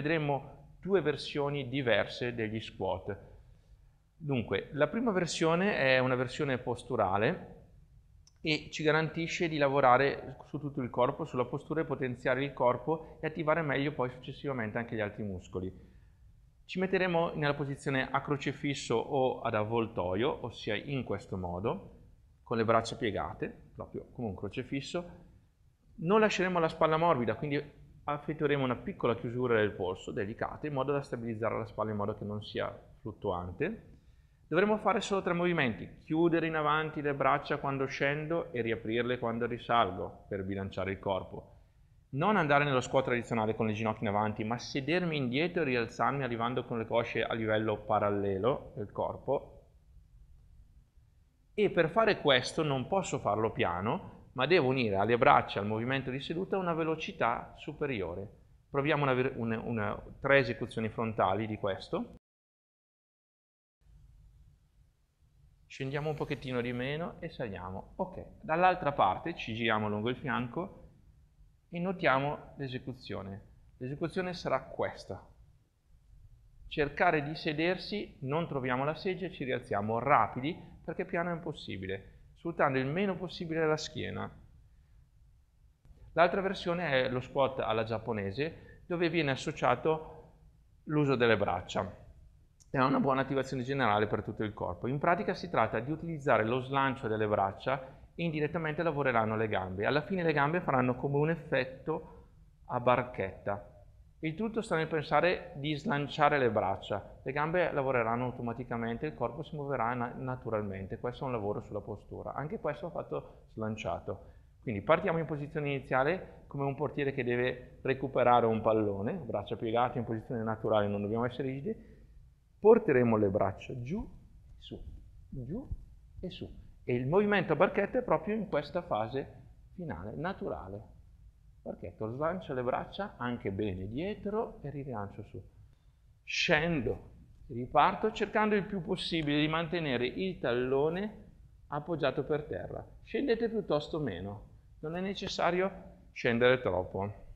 vedremo due versioni diverse degli squat. Dunque, la prima versione è una versione posturale e ci garantisce di lavorare su tutto il corpo, sulla postura, e potenziare il corpo e attivare meglio poi successivamente anche gli altri muscoli. Ci metteremo nella posizione a crocefisso o ad avvoltoio, ossia in questo modo, con le braccia piegate, proprio come un crocefisso. Non lasceremo la spalla morbida, quindi effettueremo una piccola chiusura del polso, delicata, in modo da stabilizzare la spalla in modo che non sia fluttuante. Dovremo fare solo 3 movimenti: chiudere in avanti le braccia quando scendo e riaprirle quando risalgo per bilanciare il corpo. Non andare nello squat tradizionale con le ginocchia in avanti, ma sedermi indietro e rialzarmi arrivando con le cosce a livello parallelo del corpo. E per fare questo non posso farlo piano, ma devo unire alle braccia al movimento di seduta una velocità superiore. Proviamo 3 esecuzioni frontali di questo. Scendiamo un pochettino di meno e saliamo. Ok, dall'altra parte ci giriamo lungo il fianco e notiamo l'esecuzione. L'esecuzione sarà questa. Cercare di sedersi, non troviamo la seggia, ci rialziamo rapidi, perché piano è impossibile, sfruttando il meno possibile la schiena. L'altra versione è lo squat alla giapponese, dove viene associato l'uso delle braccia. È una buona attivazione generale per tutto il corpo. In pratica si tratta di utilizzare lo slancio delle braccia e indirettamente lavoreranno le gambe. Alla fine le gambe faranno come un effetto a barchetta. Il tutto sta nel pensare di slanciare le braccia. Le gambe lavoreranno automaticamente, il corpo si muoverà naturalmente. Questo è un lavoro sulla postura. Anche questo va fatto slanciato. Quindi partiamo in posizione iniziale come un portiere che deve recuperare un pallone, braccia piegate in posizione naturale, non dobbiamo essere rigidi. Porteremo le braccia giù, su, giù e su. E il movimento a barchetta è proprio in questa fase finale, naturale. Barchetto, slancio le braccia anche bene dietro e rilancio su. Scendo, riparto cercando il più possibile di mantenere il tallone appoggiato per terra. Scendete piuttosto meno, non è necessario scendere troppo.